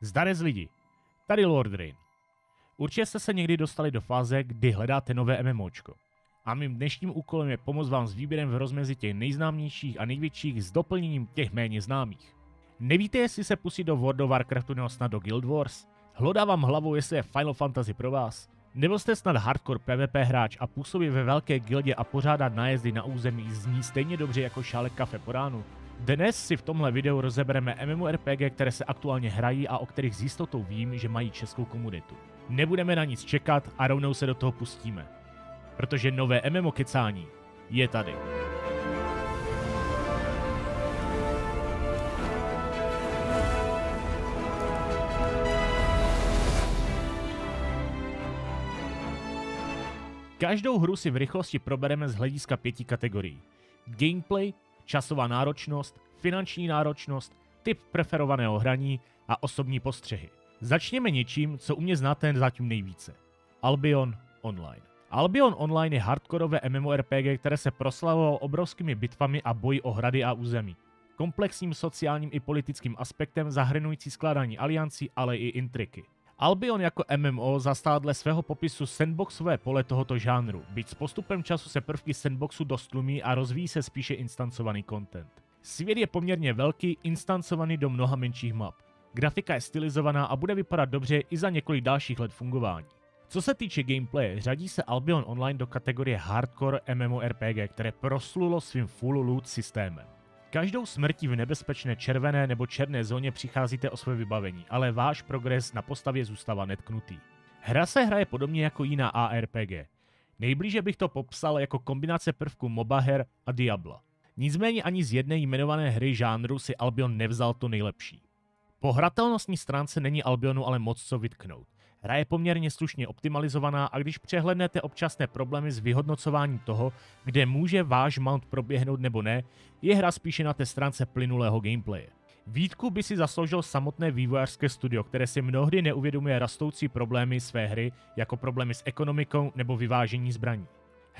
Zdarec lidi, tady Lord Rain. Určitě jste se někdy dostali do fáze, kdy hledáte nové MMOčko. A mým dnešním úkolem je pomoct vám s výběrem v rozmezi těch nejznámějších a největších s doplněním těch méně známých. Nevíte, jestli se pustit do World of Warcraftu nebo snad do Guild Wars? Hlodá vám hlavou, jestli je Final Fantasy pro vás? Nebo jste snad hardcore PvP hráč a působí ve velké gildě a pořádá nájezdy na území zní stejně dobře jako šálek kafe po ránu? Dnes si v tomhle videu rozebereme MMORPG, které se aktuálně hrají a o kterých s jistotou vím, že mají českou komunitu. Nebudeme na nic čekat a rovnou se do toho pustíme. Protože nové MMO kecání je tady. Každou hru si v rychlosti probereme z hlediska 5 kategorií. Gameplay, časová náročnost, finanční náročnost, typ preferovaného hraní a osobní postřehy. Začněme něčím, co u mě znáte zatím nejvíce. Albion Online. Albion Online je hardkorové MMORPG, které se proslavovalo obrovskými bitvami a boji o hrady a území. Komplexním sociálním i politickým aspektem zahrnující skládání aliancí, ale i intriky. Albion jako MMO zastává dle svého popisu sandboxové pole tohoto žánru, byť s postupem času se prvky sandboxu dostlumí a rozvíjí se spíše instancovaný content. Svět je poměrně velký, instancovaný do mnoha menších map. Grafika je stylizovaná a bude vypadat dobře i za několik dalších let fungování. Co se týče gameplaye, řadí se Albion Online do kategorie hardcore MMORPG, které proslulo svým full loot systémem. Každou smrtí v nebezpečné červené nebo černé zóně přicházíte o své vybavení, ale váš progres na postavě zůstává netknutý. Hra se hraje podobně jako jiná ARPG. Nejblíže bych to popsal jako kombinace prvků MOBA her a Diabla. Nicméně ani z jedné jmenované hry žánru si Albion nevzal to nejlepší. Po hratelnostní stránce není Albionu ale moc co vytknout. Hra je poměrně slušně optimalizovaná a když přehlednete občasné problémy s vyhodnocováním toho, kde může váš mount proběhnout nebo ne, je hra spíše na té stránce plynulého gameplaye. Výtku by si zasloužil samotné vývojářské studio, které si mnohdy neuvědomuje rastoucí problémy své hry, jako problémy s ekonomikou nebo vyvážení zbraní.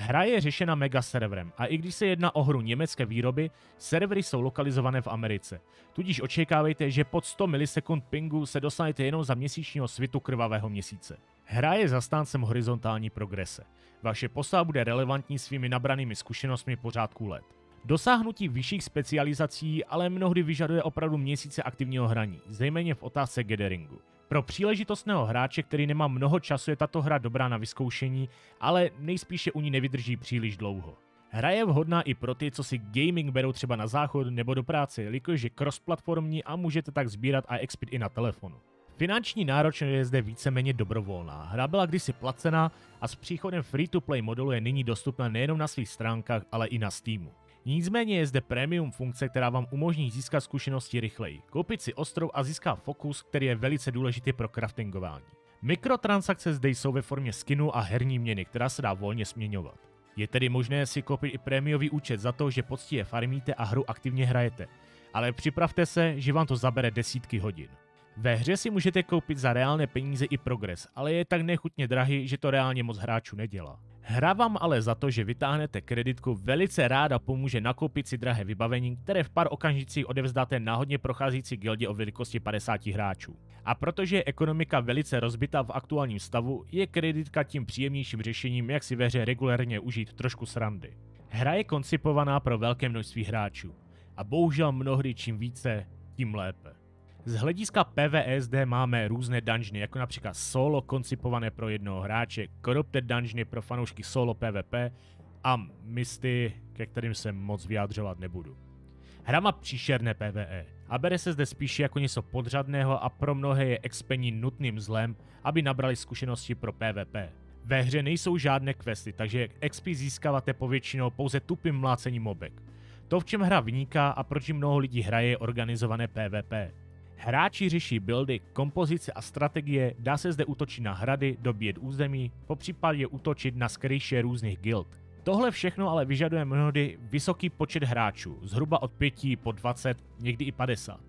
Hra je řešena megaserverem a i když se jedná o hru německé výroby, servery jsou lokalizované v Americe. Tudíž očekávejte, že pod 100 milisekund pingu se dostanete jenom za měsíčního svitu krvavého měsíce. Hra je zastáncem horizontální progrese. Vaše postava bude relevantní svými nabranými zkušenostmi pořádku let. Dosáhnutí vyšších specializací ale mnohdy vyžaduje opravdu měsíce aktivního hraní, zejména v otázce gatheringu. Pro příležitostného hráče, který nemá mnoho času, je tato hra dobrá na vyzkoušení, ale nejspíše u ní nevydrží příliš dlouho. Hra je vhodná i pro ty, co si gaming berou třeba na záchod nebo do práce, jelikož je cross-platformní a můžete tak sbírat a expit i na telefonu. Finanční náročnost je zde víceméně dobrovolná. Hra byla kdysi placená a s příchodem free-to-play modelu je nyní dostupná nejenom na svých stránkách, ale i na Steamu. Nicméně je zde premium funkce, která vám umožní získat zkušenosti rychleji, koupit si ostrov a získat fokus, který je velice důležitý pro craftingování. Mikrotransakce zde jsou ve formě skinu a herní měny, která se dá volně směňovat. Je tedy možné si koupit i prémiový účet za to, že poctivě farmíte a hru aktivně hrajete, ale připravte se, že vám to zabere desítky hodin. Ve hře si můžete koupit za reálné peníze i progres, ale je tak nechutně drahý, že to reálně moc hráčů nedělá. Hra vám ale za to, že vytáhnete kreditku, velice ráda pomůže nakoupit si drahé vybavení, které v pár okamžicích odevzdáte náhodně procházející gildě o velikosti 50 hráčů. A protože je ekonomika velice rozbitá v aktuálním stavu, je kreditka tím příjemnějším řešením, jak si ve hře regulérně užít trošku srandy. Hra je koncipovaná pro velké množství hráčů a bohužel mnohdy čím více, tím lépe. Z hlediska PvSD máme různé dungeony, jako například solo koncipované pro jednoho hráče, corrupted dungeony pro fanoušky solo PvP a misty, ke kterým se moc vyjádřovat nebudu. Hra má příšerné PvE a bere se zde spíše jako něco podřadného a pro mnohé je expení nutným zlem, aby nabrali zkušenosti pro PvP. Ve hře nejsou žádné questy, takže XP získáváte povětšinou pouze tupým mlácením mobek. To, v čem hra vyniká a proč mnoho lidí hraje, je organizované PvP. Hráči řeší buildy, kompozice a strategie, dá se zde útočit na hrady, dobíjet území, popřípadě útočit na skryše různých guild. Tohle všechno ale vyžaduje mnohdy vysoký počet hráčů, zhruba od 5 po 20, někdy i 50.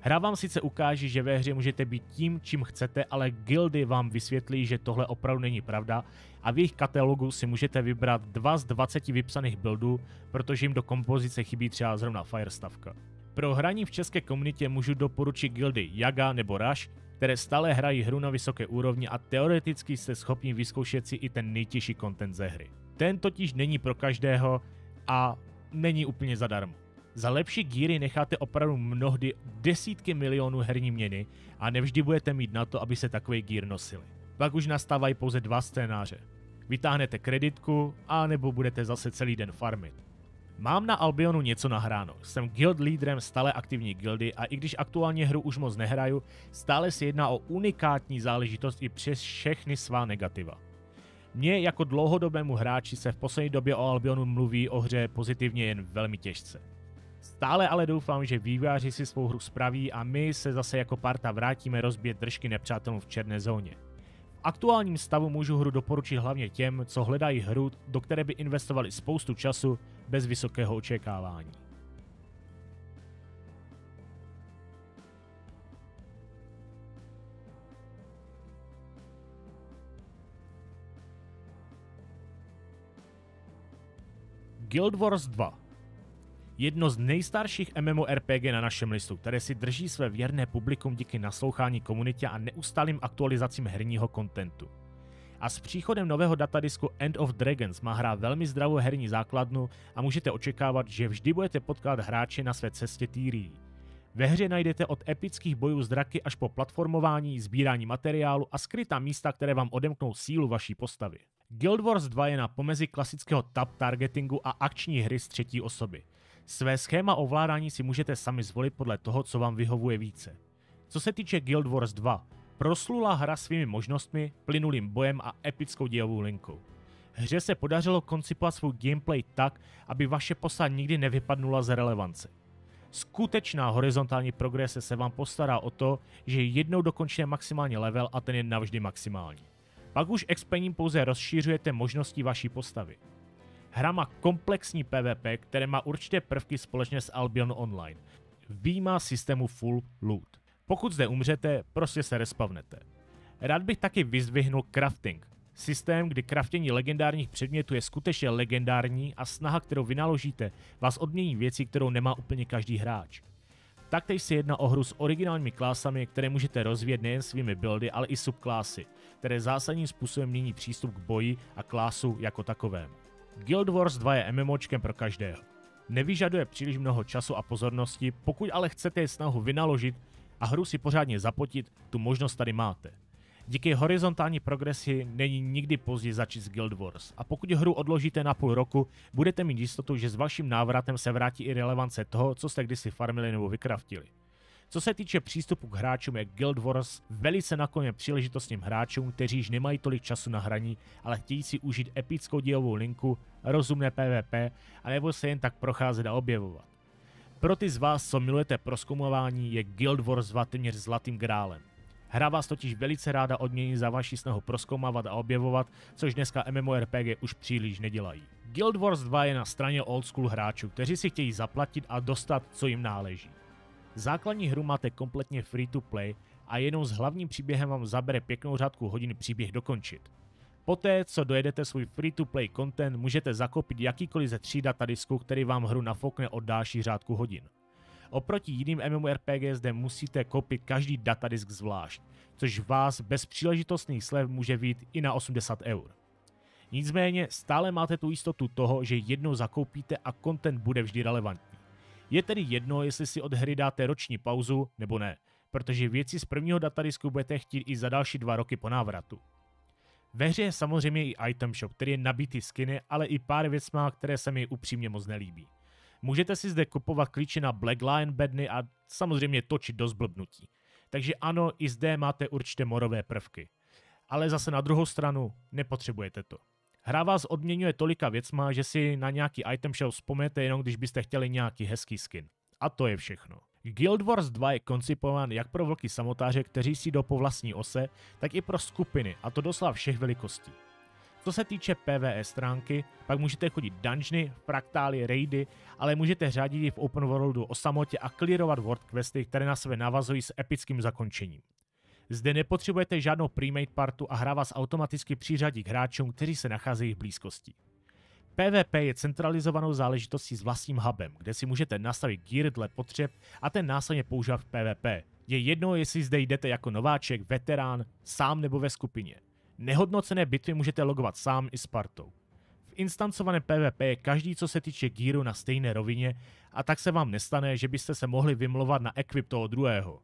Hra vám sice ukáže, že ve hře můžete být tím, čím chcete, ale guildy vám vysvětlí, že tohle opravdu není pravda a v jejich katalogu si můžete vybrat 2 z 20 vypsaných buildů, protože jim do kompozice chybí třeba zrovna fire stavka. Pro hraní v české komunitě můžu doporučit guildy YAGA nebo RUSH, které stále hrají hru na vysoké úrovni a teoreticky jste schopni vyzkoušet si i ten nejtěžší content ze hry. Ten totiž není pro každého a není úplně zadarmo. Za lepší gíry necháte opravdu mnohdy desítky milionů herní měny a nevždy budete mít na to, aby se takový gír nosili. Pak už nastávají pouze dva scénáře. Vytáhnete kreditku a nebo budete zase celý den farmit. Mám na Albionu něco nahráno, jsem guild lídrem stále aktivní guildy a i když aktuálně hru už moc nehraju, stále se jedná o unikátní záležitost i přes všechny svá negativa. Mně jako dlouhodobému hráči se v poslední době o Albionu mluví o hře pozitivně jen velmi těžce. Stále ale doufám, že vývojáři si svou hru spraví a my se zase jako parta vrátíme rozbít držky nepřátelům v černé zóně. V aktuálním stavu můžu hru doporučit hlavně těm, co hledají hru, do které by investovali spoustu času bez vysokého očekávání. Guild Wars 2. Jedno z nejstarších MMORPG na našem listu, které si drží své věrné publikum díky naslouchání komunitě a neustálým aktualizacím herního kontentu. A s příchodem nového datadisku End of Dragons má hra velmi zdravou herní základnu a můžete očekávat, že vždy budete potkat hráče na své cestě Tyrii. Ve hře najdete od epických bojů s draky až po platformování, sbírání materiálu a skrytá místa, které vám odemknou sílu vaší postavy. Guild Wars 2 je na pomezí klasického tab targetingu a akční hry z třetí osoby. Své schéma ovládání si můžete sami zvolit podle toho, co vám vyhovuje více. Co se týče Guild Wars 2, proslula hra svými možnostmi, plynulým bojem a epickou dějovou linkou. Hře se podařilo koncipovat svůj gameplay tak, aby vaše postava nikdy nevypadnula z relevance. Skutečná horizontální progrese se vám postará o to, že jednou dokončíte maximálně level a ten je navždy maximální. Pak už expením pouze rozšířujete možnosti vaší postavy. Hra má komplexní PvP, které má určité prvky společně s Albion Online. Vyjímá systému full loot. Pokud zde umřete, prostě se respavnete. Rád bych taky vyzdvihnul crafting. Systém, kdy craftění legendárních předmětů je skutečně legendární a snaha, kterou vynaložíte, vás odmění věcí, kterou nemá úplně každý hráč. Taktéž se jedná o hru s originálními klásami, které můžete rozvíjet nejen svými buildy, ale i subklásy, které zásadním způsobem mění přístup k boji a klásu jako takovému. Guild Wars 2 je MMOčkem pro každého. Nevyžaduje příliš mnoho času a pozornosti, pokud ale chcete snahu vynaložit a hru si pořádně zapotit, tu možnost tady máte. Díky horizontální progresi není nikdy pozdě začít s Guild Wars a pokud hru odložíte na půl roku, budete mít jistotu, že s vaším návratem se vrátí i relevance toho, co jste kdysi farmili nebo vykraftili. Co se týče přístupu k hráčům, je Guild Wars velice nakloněn příležitostným hráčům, kteří již nemají tolik času na hraní, ale chtějí si užít epickou dějovou linku, rozumné PvP a nebo se jen tak procházet a objevovat. Pro ty z vás, co milujete prozkoumování, je Guild Wars 2 téměř zlatým grálem. Hra vás totiž velice ráda odmění za vaši snahu prozkoumávat a objevovat, což dneska MMORPG už příliš nedělají. Guild Wars 2 je na straně old school hráčů, kteří si chtějí zaplatit a dostat, co jim náleží. Základní hru máte kompletně free to play a jenom s hlavním příběhem vám zabere pěknou řádku hodin příběh dokončit. Poté, co dojedete svůj free to play content, můžete zakoupit jakýkoliv ze 3 datadisků, který vám hru nafokne od další řádku hodin. Oproti jiným MMORPG zde musíte koupit každý datadisk zvlášť, což vás bez příležitostných slev může vyjít i na 80 €. Nicméně stále máte tu jistotu toho, že jednou zakoupíte a content bude vždy relevantní. Je tedy jedno, jestli si od hry dáte roční pauzu nebo ne, protože věci z prvního datadisku budete chtít i za další 2 roky po návratu. Ve hře je samozřejmě i item shop, který je nabitý skiny, ale i pár věcma, které se mi upřímně moc nelíbí. Můžete si zde kupovat klíče na Black Lion bedny a samozřejmě točit do zblbnutí. Takže ano, i zde máte určité morové prvky. Ale zase na druhou stranu nepotřebujete to. Hra vás odměňuje tolika věcma, že si na nějaký item show vzpomenete jenom když byste chtěli nějaký hezký skin. A to je všechno. Guild Wars 2 je koncipován jak pro velký samotáře, kteří si jdou po vlastní ose, tak i pro skupiny, a to doslova všech velikostí. Co se týče PvE stránky, pak můžete chodit dungeony, fraktály, raidy, ale můžete řádit i v open worldu o samotě a clearovat world questy, které na sebe navazují s epickým zakončením. Zde nepotřebujete žádnou premade partu a hra vás automaticky přiřadí k hráčům, kteří se nacházejí v blízkosti. PvP je centralizovanou záležitostí s vlastním hubem, kde si můžete nastavit gear dle potřeb a ten následně používat v PvP. Je jedno, jestli zde jdete jako nováček, veterán, sám nebo ve skupině. Nehodnocené bitvy můžete logovat sám i s partou. V instancovaném PvP je každý, co se týče gearu, na stejné rovině a tak se vám nestane, že byste se mohli vymlouvat na equip toho druhého.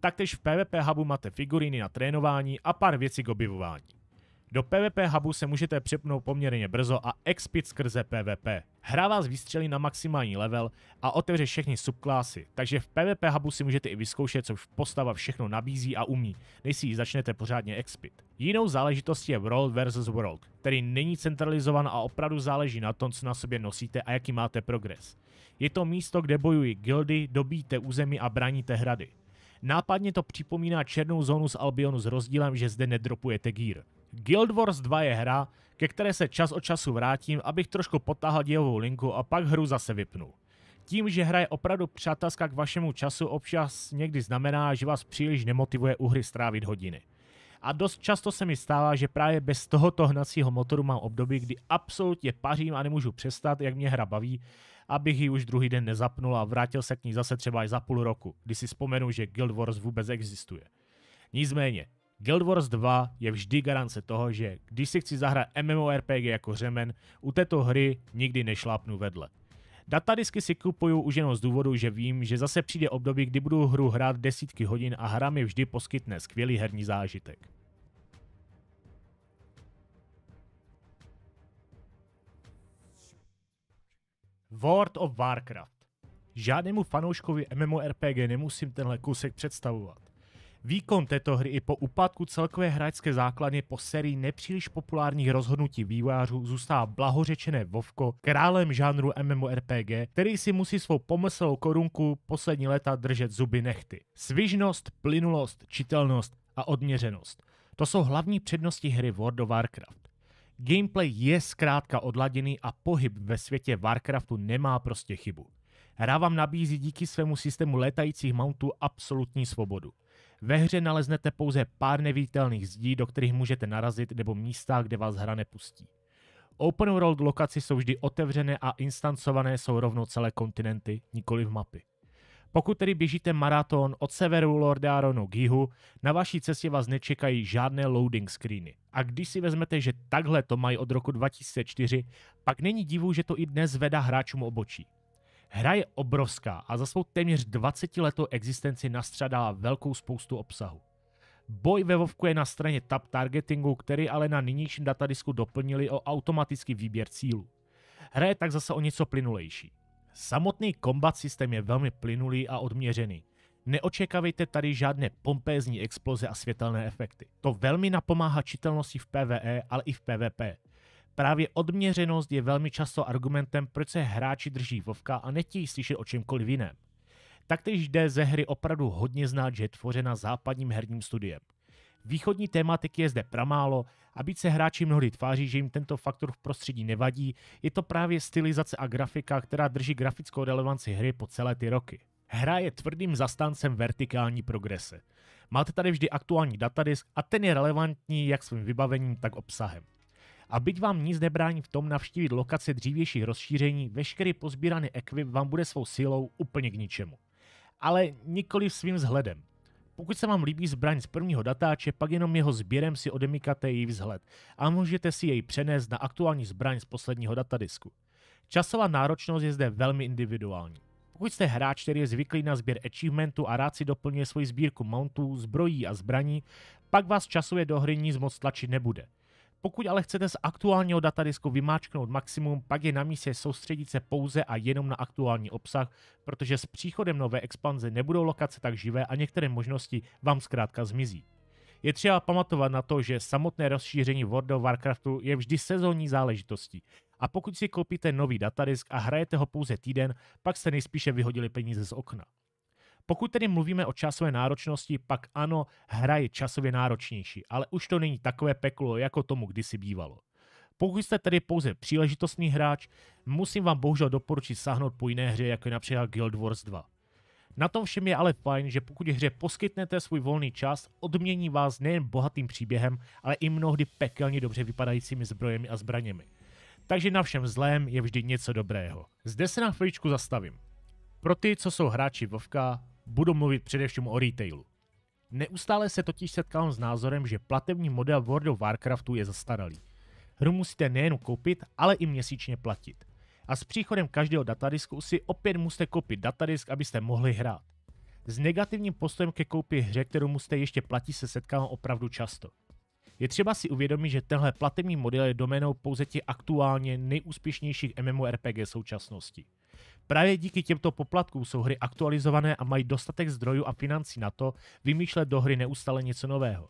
Taktéž v PvP hubu máte figuríny na trénování a pár věcí k objevování. Do PvP hubu se můžete přepnout poměrně brzo a expit skrze PvP. Hra vás vystřelí na maximální level a otevře všechny subklásy, takže v PvP hubu si můžete i vyzkoušet, co postava všechno nabízí a umí, než si ji začnete pořádně expit. Jinou záležitostí je World vs. World, který není centralizovan a opravdu záleží na tom, co na sobě nosíte a jaký máte progres. Je to místo, kde bojují guildy, dobíjíte území a bráníte hrady. Nápadně to připomíná černou zónu z Albionu s rozdílem, že zde nedropujete gear. Guild Wars 2 je hra, ke které se čas od času vrátím, abych trošku potáhl dějovou linku a pak hru zase vypnu. Tím, že hra je opravdu přátelská k vašemu času, občas někdy znamená, že vás příliš nemotivuje u hry strávit hodiny. A dost často se mi stává, že právě bez tohoto hnacího motoru mám období, kdy absolutně pařím a nemůžu přestat, jak mě hra baví, abych ji už druhý den nezapnul a vrátil se k ní zase třeba i za půl roku, kdy si vzpomenu, že Guild Wars vůbec existuje. Nicméně, Guild Wars 2 je vždy garance toho, že když si chci zahrát MMORPG jako řemen, u této hry nikdy nešlápnu vedle. Datadisky si kupuju už jenom z důvodu, že vím, že zase přijde období, kdy budu hru hrát desítky hodin a hra mi vždy poskytne skvělý herní zážitek. World of Warcraft. Žádnému fanouškovi MMORPG nemusím tenhle kousek představovat. Výkon této hry i po úpadku celkové hráčské základny po sérii nepříliš populárních rozhodnutí vývojářů zůstává blahořečené WoWko králem žánru MMORPG, který si musí svou pomyslnou korunku poslední léta držet zuby nehty. Svižnost, plynulost, čitelnost a odměřenost. To jsou hlavní přednosti hry World of Warcraft. Gameplay je zkrátka odladěný a pohyb ve světě Warcraftu nemá prostě chybu. Hra vám nabízí díky svému systému létajících mountů absolutní svobodu. Ve hře naleznete pouze pár neviditelných zdí, do kterých můžete narazit, nebo místa, kde vás hra nepustí. Open world lokace jsou vždy otevřené a instancované jsou rovnou celé kontinenty, nikoli v mapy. Pokud tedy běžíte maraton od severu Lordaeronu k jihu, na vaší cestě vás nečekají žádné loading screeny. A když si vezmete, že takhle to mají od roku 2004, pak není divu, že to i dnes zvedá hráčům obočí. Hra je obrovská a za svou téměř 20-letou existenci nastřadala velkou spoustu obsahu. Boj ve WoWku je na straně tab targetingu, který ale na nynějším datadisku doplnili o automatický výběr cílů. Hra je tak zase o něco plynulejší. Samotný kombat systém je velmi plynulý a odměřený. Neočekávejte tady žádné pompézní exploze a světelné efekty. To velmi napomáhá čitelnosti v PvE, ale i v PvP. Právě odměřenost je velmi často argumentem, proč se hráči drží WoWka a nechtějí slyšet o čemkoliv jiném. Taktéž jde ze hry opravdu hodně znát, že je tvořena západním herním studiem. Východní tématiky je zde pramálo a byť se hráči mnohdy tváří, že jim tento faktor v prostředí nevadí, je to právě stylizace a grafika, která drží grafickou relevanci hry po celé ty roky. Hra je tvrdým zastáncem vertikální progrese. Máte tady vždy aktuální datadisk a ten je relevantní jak svým vybavením, tak obsahem. A byť vám nic nebrání v tom navštívit lokace dřívějších rozšíření, veškerý pozbíraný ekvip vám bude svou silou úplně k ničemu. Ale nikoli svým vzhledem. Pokud se vám líbí zbraň z prvního datáče, pak jenom jeho sběrem si odemykáte její vzhled a můžete si jej přenést na aktuální zbraň z posledního datadisku. Časová náročnost je zde velmi individuální. Pokud jste hráč, který je zvyklý na sběr achievementu a rád si doplňuje svoji sbírku mountů, zbrojí a zbraní, pak vás časově do hry nic moc tlačit nebude. Pokud ale chcete z aktuálního datadisku vymáčknout maximum, pak je na místě soustředit se pouze a jenom na aktuální obsah, protože s příchodem nové expanze nebudou lokace tak živé a některé možnosti vám zkrátka zmizí. Je třeba pamatovat na to, že samotné rozšíření World of Warcraftu je vždy sezónní záležitostí a pokud si koupíte nový datadisk a hrajete ho pouze týden, pak jste nejspíše vyhodili peníze z okna. Pokud tedy mluvíme o časové náročnosti, pak ano, hra je časově náročnější, ale už to není takové peklo, jako tomu kdysi bývalo. Pokud jste tedy pouze příležitostný hráč, musím vám bohužel doporučit sáhnout po jiné hře, jako je například Guild Wars 2. Na tom všem je ale fajn, že pokud hře poskytnete svůj volný čas, odmění vás nejen bohatým příběhem, ale i mnohdy pekelně dobře vypadajícími zbrojemi a zbraněmi. takže na všem zlém je vždy něco dobrého. Zde se na chvíličku zastavím. Pro ty, co jsou hráči WoWka, budu mluvit především o retailu. Neustále se totiž setkám s názorem, že platební model World of Warcraftu je zastaralý. Hru musíte nejen koupit, ale i měsíčně platit. A s příchodem každého datadisku si opět musíte koupit datadisk, abyste mohli hrát. S negativním postojem ke koupi hře, kterou musíte ještě platit, se setkám opravdu často. Je třeba si uvědomit, že tenhle platební model je doménou pouze těch aktuálně nejúspěšnějších MMORPG současnosti. Právě díky těmto poplatkům jsou hry aktualizované a mají dostatek zdrojů a financí na to vymýšlet do hry neustále něco nového.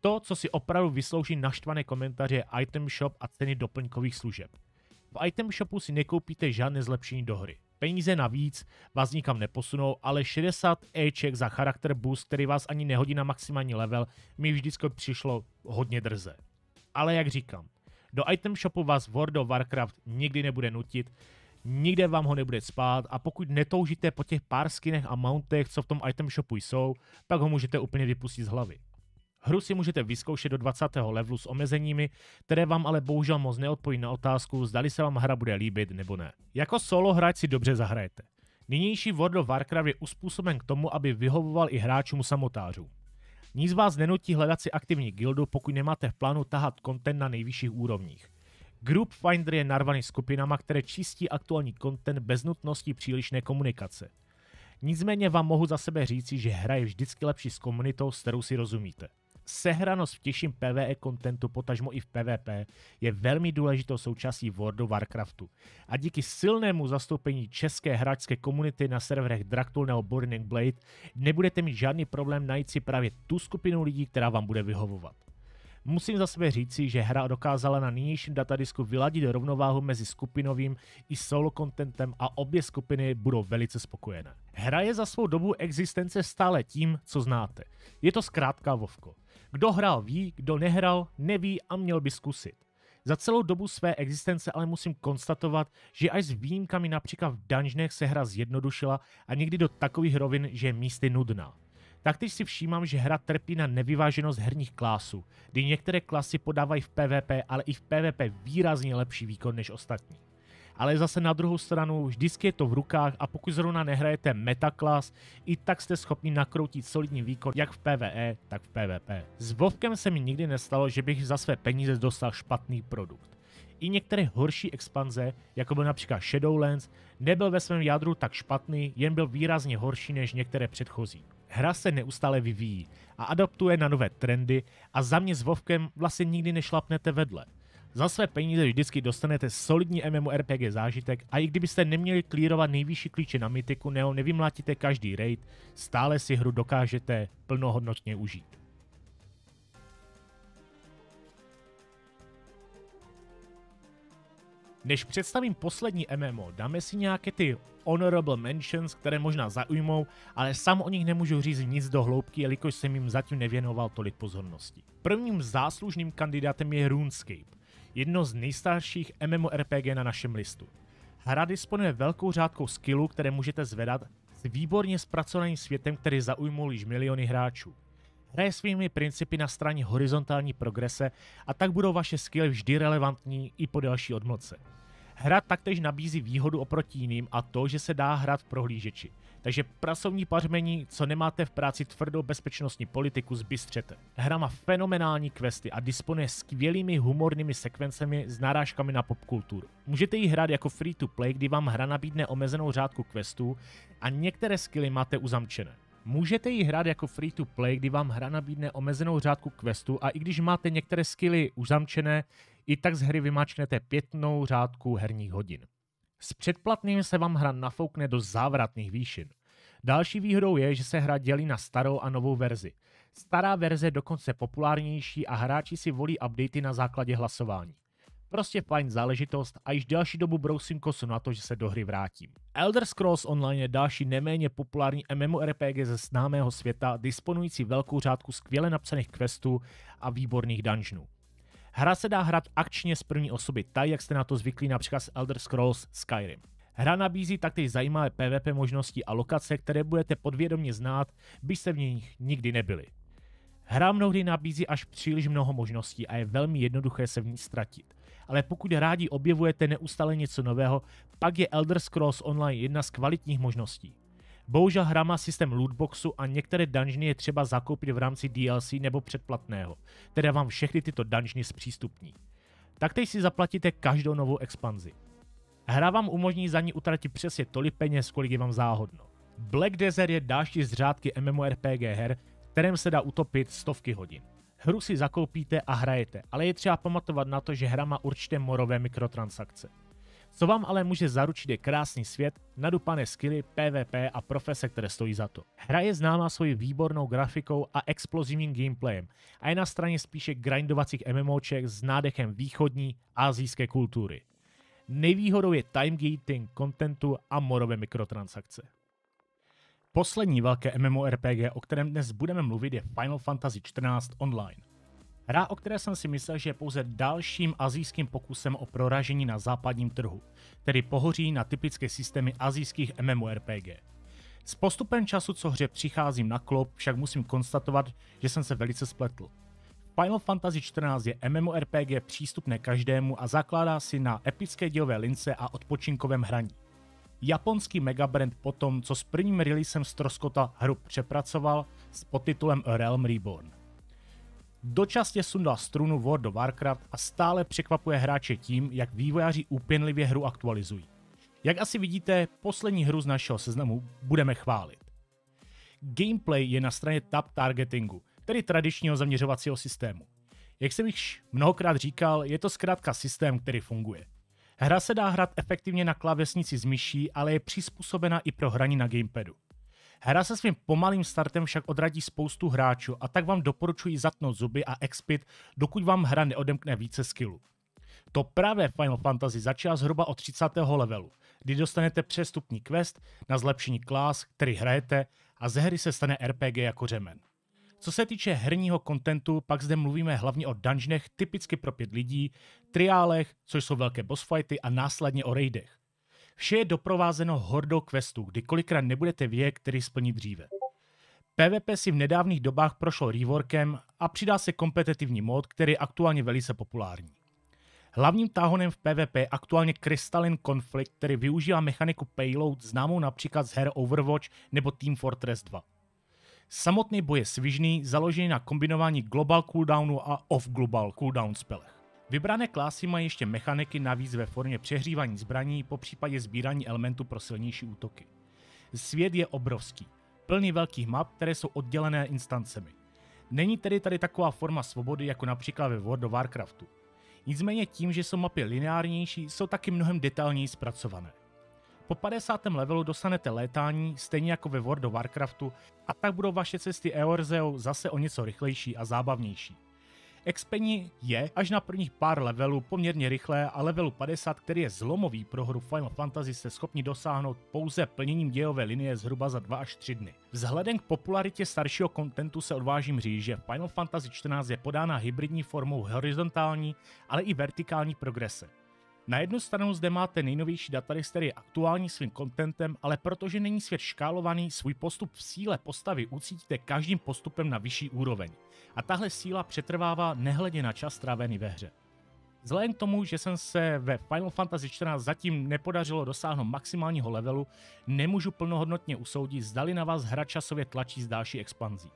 To, co si opravdu vyslouží naštvané komentáře, je item shop a ceny doplňkových služeb. V item shopu si nekoupíte žádné zlepšení do hry. Peníze navíc vás nikam neposunou, ale 60 Eček za charakter boost, který vás ani nehodí na maximální level, mi vždycky přišlo hodně drze. Ale jak říkám, do item shopu vás World of Warcraft nikdy nebude nutit, nikde vám ho nebude spát a pokud netoužíte po těch pár skinech a mountech, co v tom item shopu jsou, pak ho můžete úplně vypustit z hlavy. Hru si můžete vyzkoušet do 20. levelu s omezeními, které vám ale bohužel moc neodpoví na otázku, zdali se vám hra bude líbit nebo ne. Jako solo hráč si dobře zahrajete. Nynější World of Warcraft je uspůsoben k tomu, aby vyhovoval i hráčům samotářů. Nic vás nenutí hledat si aktivní guildu, pokud nemáte v plánu tahat content na nejvyšších úrovních. Group Finder je narvaný skupinama, které čistí aktuální content bez nutnosti přílišné komunikace. Nicméně vám mohu za sebe říci, že hra je vždycky lepší s komunitou, s kterou si rozumíte. Sehranost v těžším PvE kontentu, potažmo i v PvP, je velmi důležitou součástí World of Warcraftu. A díky silnému zastoupení české hráčské komunity na serverech Drak'Thul nebo Burning Blade nebudete mít žádný problém najít si právě tu skupinu lidí, která vám bude vyhovovat. Musím za sebe říci, že hra dokázala na nynějším datadisku vyladit rovnováhu mezi skupinovým i solo contentem a obě skupiny budou velice spokojené. Hra je za svou dobu existence stále tím, co znáte. Je to zkrátka WoWko. Kdo hrál ví, kdo nehrál neví a měl by zkusit. Za celou dobu své existence ale musím konstatovat, že až s výjimkami například v dungeonech se hra zjednodušila a někdy do takových rovin, že je místy nudná. Taktéž si všímám, že hra trpí na nevyváženost herních klásů, kdy některé klasy podávají v PvP, ale i v PvP výrazně lepší výkon než ostatní. Ale zase na druhou stranu vždycky je to v rukách a pokud zrovna nehrajete metaklas, i tak jste schopni nakroutit solidní výkon jak v PvE, tak v PvP. S WoWkem se mi nikdy nestalo, že bych za své peníze dostal špatný produkt. I některé horší expanze, jako byl například Shadowlands, nebyl ve svém jádru tak špatný, jen byl výrazně horší než některé předchozí. Hra se neustále vyvíjí a adaptuje na nové trendy a za mě s WoWkem vlastně nikdy nešlapnete vedle. Za své peníze vždycky dostanete solidní MMORPG zážitek a i kdybyste neměli klírovat nejvyšší klíče na mytiku nebo nevymlátíte každý raid, stále si hru dokážete plnohodnotně užít. Než představím poslední MMO, dáme si nějaké ty honorable mentions, které možná zaujmou, ale sám o nich nemůžu říct nic do hloubky, jelikož jsem jim zatím nevěnoval tolik pozornosti. Prvním záslužným kandidátem je RuneScape, jedno z nejstarších MMORPG na našem listu. Hra disponuje velkou řádkou skillů, které můžete zvedat, s výborně zpracovaným světem, který zaujmul již miliony hráčů. Hra je svými principy na straně horizontální progrese a tak budou vaše skilly vždy relevantní i po další odmlce. Hra taktéž nabízí výhodu oproti jiným a to, že se dá hrát v prohlížeči. Takže pracovní pařmení, co nemáte v práci tvrdou bezpečnostní politiku, zbystřete. Hra má fenomenální questy a disponuje skvělými humornými sekvencemi s narážkami na popkulturu. Můžete ji hrát jako free to play, kdy vám hra nabídne omezenou řádku questů a některé skilly máte uzamčené. Můžete ji hrát jako free to play, kdy vám hra nabídne omezenou řádku questů a i když máte některé skilly uzamčené, i tak z hry vymáčknete pětnou řádku herních hodin. S předplatným se vám hra nafoukne do závratných výšin. Další výhodou je, že se hra dělí na starou a novou verzi. Stará verze je dokonce populárnější a hráči si volí updaty na základě hlasování. Prostě fajn záležitost a již další dobu brousím kosu na to, že se do hry vrátím. Elder Scrolls Online je další neméně populární MMORPG ze známého světa, disponující velkou řádku skvěle napsaných questů a výborných dungeonů. Hra se dá hrát akčně z první osoby, tak jak jste na to zvyklí například z Elder Scrolls Skyrim. Hra nabízí taktéž zajímavé PvP možnosti a lokace, které budete podvědomě znát, byste v nich nikdy nebyli. Hra mnohdy nabízí až příliš mnoho možností a je velmi jednoduché se v ní ztratit. ale pokud rádi objevujete neustále něco nového, pak je Elder Scrolls Online jedna z kvalitních možností. Bohužel hra má systém lootboxu a některé dungeony je třeba zakoupit v rámci DLC nebo předplatného, které vám všechny tyto dungeony zpřístupní. Taktéž si zaplatíte každou novou expanzi. Hra vám umožní za ní utratit přesně tolik peněz, kolik je vám záhodno. Black Desert je další z řádky MMORPG her, kterým se dá utopit stovky hodin. Hru si zakoupíte a hrajete, ale je třeba pamatovat na to, že hra má určité morové mikrotransakce. Co vám ale může zaručit je krásný svět, nadupané skilly, PvP a profese, které stojí za to. Hra je známá svojí výbornou grafikou a explozivním gameplayem a je na straně spíše grindovacích MMOček s nádechem východní asijské kultury. Nejvýhodou je time gating contentu a morové mikrotransakce. Poslední velké MMORPG, o kterém dnes budeme mluvit, je Final Fantasy XIV Online. Hra, o které jsem si myslel, že je pouze dalším asijským pokusem o proražení na západním trhu, který pohoří na typické systémy asijských MMORPG. S postupem času, co hře přicházím na klop, však musím konstatovat, že jsem se velice spletl. Final Fantasy XIV je MMORPG přístupné každému a zakládá si na epické dělové lince a odpočinkovém hraní. Japonský megabrand potom, co s prvním releasem stroskota hru přepracoval s podtitulem A Realm Reborn. Dočasně sundal strunu World of Warcraft a stále překvapuje hráče tím, jak vývojáři úpěnlivě hru aktualizují. Jak asi vidíte, poslední hru z našeho seznamu budeme chválit. Gameplay je na straně tab targetingu, tedy tradičního zaměřovacího systému. Jak jsem již mnohokrát říkal, je to zkrátka systém, který funguje. Hra se dá hrát efektivně na klávesnici s myší, ale je přizpůsobena i pro hraní na gamepadu. Hra se svým pomalým startem však odradí spoustu hráčů a tak vám doporučuji zatnout zuby a expit, dokud vám hra neodemkne více skillů. To pravé Final Fantasy začíná zhruba od 30. levelu, kdy dostanete přestupní quest na zlepšení klas, který hrajete a ze hry se stane RPG jako řemen. Co se týče herního kontentu, pak zde mluvíme hlavně o dungeonech typicky pro 5 lidí, triálech, což jsou velké boss fighty a následně o raidech. Vše je doprovázeno hordou questů, kdy kolikrát nebudete vědět, který splní dříve. PvP si v nedávných dobách prošlo reworkem a přidá se kompetitivní mod, který je aktuálně velice populární. Hlavním táhonem v PvP je aktuálně Crystalline Conflict, který využívá mechaniku payload známou například z her Overwatch nebo Team Fortress 2. Samotný boj je svižný, založený na kombinování global cooldownu a off-global cooldown spelech. Vybrané klásy mají ještě mechaniky navíc ve formě přehřívání zbraní, popřípadě sbírání elementů pro silnější útoky. Svět je obrovský, plný velkých map, které jsou oddělené instancemi. Není tedy tady taková forma svobody jako například ve World of Warcraftu. Nicméně tím, že jsou mapy lineárnější, jsou taky mnohem detailněji zpracované. Po 50. levelu dostanete létání, stejně jako ve World of Warcraftu, a tak budou vaše cesty Eorzeou zase o něco rychlejší a zábavnější. Expení je až na prvních pár levelů poměrně rychlé a levelu 50, který je zlomový pro hru Final Fantasy, jste schopni dosáhnout pouze plněním dějové linie zhruba za 2 až 3 dny. Vzhledem k popularitě staršího kontentu se odvážím říct, že Final Fantasy XIV je podána hybridní formou horizontální, ale i vertikální progrese. Na jednu stranu zde máte nejnovější datalist, který je aktuální svým kontentem, ale protože není svět škálovaný, svůj postup v síle postavy ucítíte každým postupem na vyšší úroveň. A tahle síla přetrvává nehledě na čas strávený ve hře. Vzhledem k tomu, že jsem se ve Final Fantasy XIV zatím nepodařilo dosáhnout maximálního levelu, nemůžu plnohodnotně usoudit, zdali na vás hra časově tlačí s další expanzí.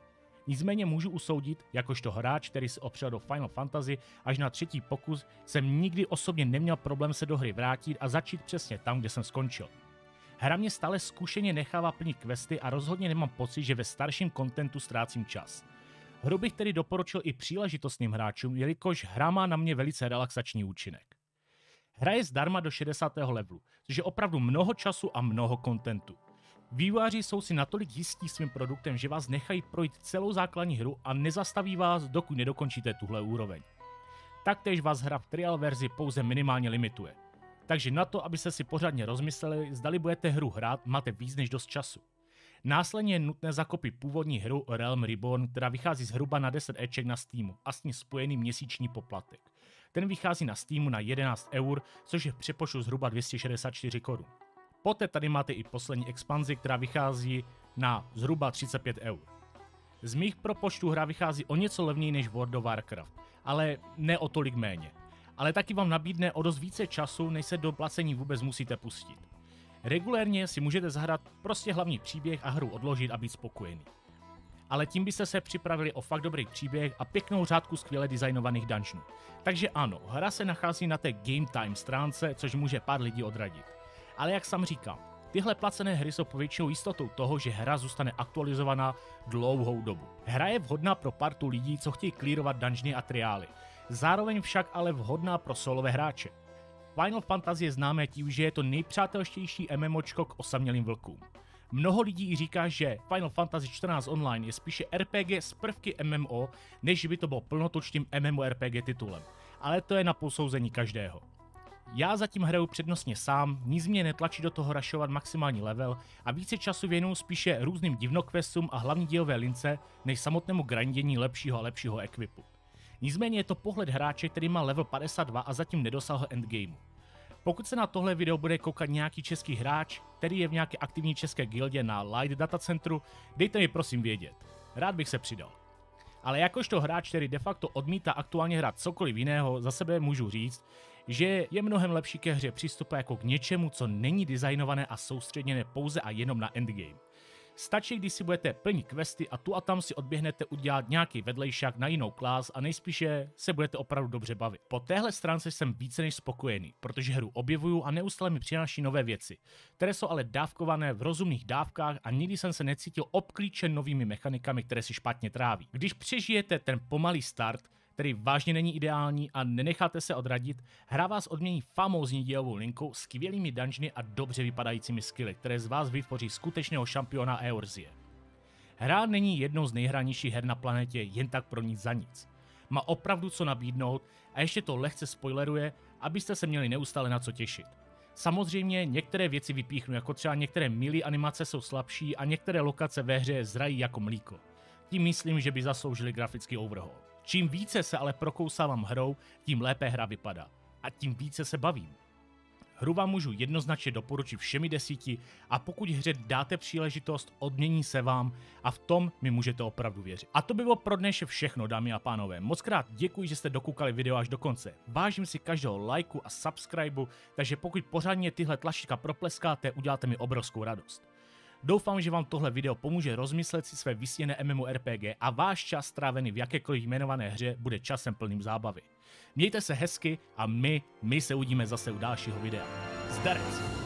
Nicméně můžu usoudit, jakožto hráč, který se opřel do Final Fantasy až na třetí pokus, jsem nikdy osobně neměl problém se do hry vrátit a začít přesně tam, kde jsem skončil. Hra mě stále zkušeně nechává plnit questy a rozhodně nemám pocit, že ve starším kontentu ztrácím čas. Hru bych tedy doporučil i příležitostným hráčům, jelikož hra má na mě velice relaxační účinek. Hra je zdarma do 60. levelu, což je opravdu mnoho času a mnoho kontentu. Vývojáři jsou si natolik jistí svým produktem, že vás nechají projít celou základní hru a nezastaví vás, dokud nedokončíte tuhle úroveň. Taktéž vás hra v trial verzi pouze minimálně limituje. Takže na to, abyste si pořádně rozmysleli, zdali budete hru hrát, máte víc než dost času. Následně je nutné zakopit původní hru A Realm Reborn, která vychází zhruba na 10 Eček na Steamu a s ní spojený měsíční poplatek. Ten vychází na Steamu na 11 €, což je v přepočtu zhruba 264 korun. Poté tady máte i poslední expanzi, která vychází na zhruba 35 €. Z mých propočtů hra vychází o něco levněji než World of Warcraft, ale ne o tolik méně. ale taky vám nabídne o dost více času, než se do placení vůbec musíte pustit. Regulérně si můžete zahrát prostě hlavní příběh a hru odložit a být spokojený. Ale tím byste se připravili o fakt dobrý příběh a pěknou řádku skvěle designovaných dungeonů. Takže ano, hra se nachází na té game time stránce, což může pár lidí odradit. Ale jak sám říkám, tyhle placené hry jsou povětšinou jistotou toho, že hra zůstane aktualizovaná dlouhou dobu. Hra je vhodná pro partu lidí, co chtějí klírovat dungeony a triály, zároveň však ale vhodná pro solové hráče. Final Fantasy je známé tím, že je to nejpřátelštější MMOčko k osamělým vlkům. Mnoho lidí říká, že Final Fantasy XIV Online je spíše RPG s prvky MMO, než by to bylo plnotočným MMORPG titulem, ale to je na posouzení každého. Já zatím hraju přednostně sám, nic mě netlačí do toho rašovat maximální level a více času věnuju spíše různým divnokvestům a hlavní dílové lince, než samotnému grindění lepšího a lepšího equipu. Nicméně je to pohled hráče, který má level 52 a zatím nedosáhl endgameu. Pokud se na tohle video bude koukat nějaký český hráč, který je v nějaké aktivní české guildě na Light datacentru, dejte mi prosím vědět. Rád bych se přidal. Ale jakožto hráč, který de facto odmítá aktuálně hrát cokoliv jiného, za sebe můžu říct, že je mnohem lepší ke hře přistupovat jako k něčemu, co není designované a soustředěné pouze a jenom na endgame. Stačí, když si budete plnit questy a tu a tam si odběhnete udělat nějaký vedlejšák na jinou klás a nejspíše se budete opravdu dobře bavit. Po téhle stránce jsem více než spokojený, protože hru objevuju a neustále mi přináší nové věci, které jsou ale dávkované v rozumných dávkách a nikdy jsem se necítil obklíčen novými mechanikami, které si špatně tráví. Když přežijete ten pomalý start, který vážně není ideální a nenecháte se odradit, hra vás odmění famózní dělovou linkou, skvělými dungeony a dobře vypadajícími skilly, které z vás vytvoří skutečného šampiona Eorzie. Hra není jednou z nejhranějších her na planetě jen tak pro nic za nic. Má opravdu co nabídnout a ještě to lehce spoileruje, abyste se měli neustále na co těšit. Samozřejmě některé věci vypíchnu, jako třeba některé milí animace jsou slabší a některé lokace ve hře zrají jako mlíko. Tím myslím, že by zasloužili grafický overhaul. Čím více se ale prokousávám hrou, tím lépe hra vypadá. A tím více se bavím. Hru vám můžu jednoznačně doporučit všemi 10 a pokud hře dáte příležitost, odmění se vám a v tom mi můžete opravdu věřit. A to by bylo pro dnešek všechno, dámy a pánové. Mockrát děkuji, že jste dokoukali video až do konce. Vážím si každého lajku a subscribeu, takže pokud pořádně tyhle tlačítka propleskáte, uděláte mi obrovskou radost. Doufám, že vám tohle video pomůže rozmyslet si své vysněné MMORPG a váš čas strávený v jakékoliv jmenované hře bude časem plným zábavy. Mějte se hezky a my se uvidíme zase u dalšího videa. Zdarec!